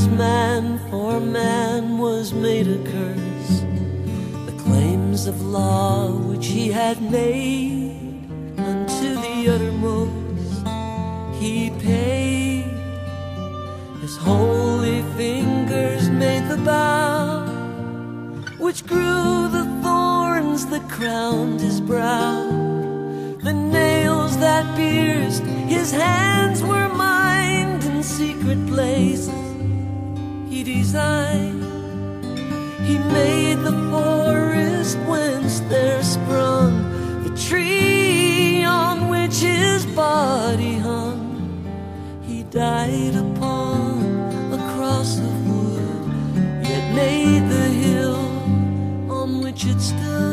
is man, for man was made a curse. The claims of law which he had made unto the uttermost he paid. His holy fingers made the bough which grew the thorns that crowned his brow. The nails that pierced his hands were mined in secret places he designed. He made the forest whence there sprung the tree on which his body hung. He died upon a cross of wood, yet made the hill on which it stood.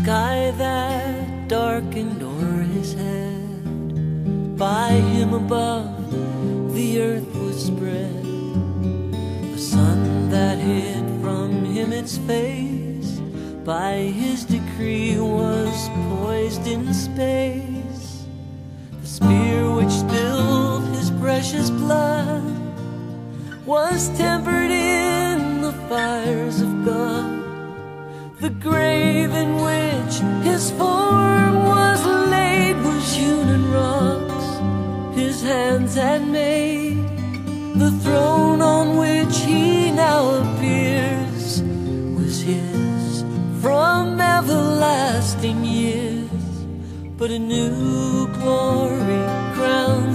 Sky that darkened o'er his head, by him above the earth was spread. The sun that hid from him its face, by his decree was poised in space. The spear which spilled his precious blood was tempered in the fires of God. The grave in which his form was laid was hewn in rocks his hands had made. The throne on which he now appears was his from everlasting years, but a new glory crowned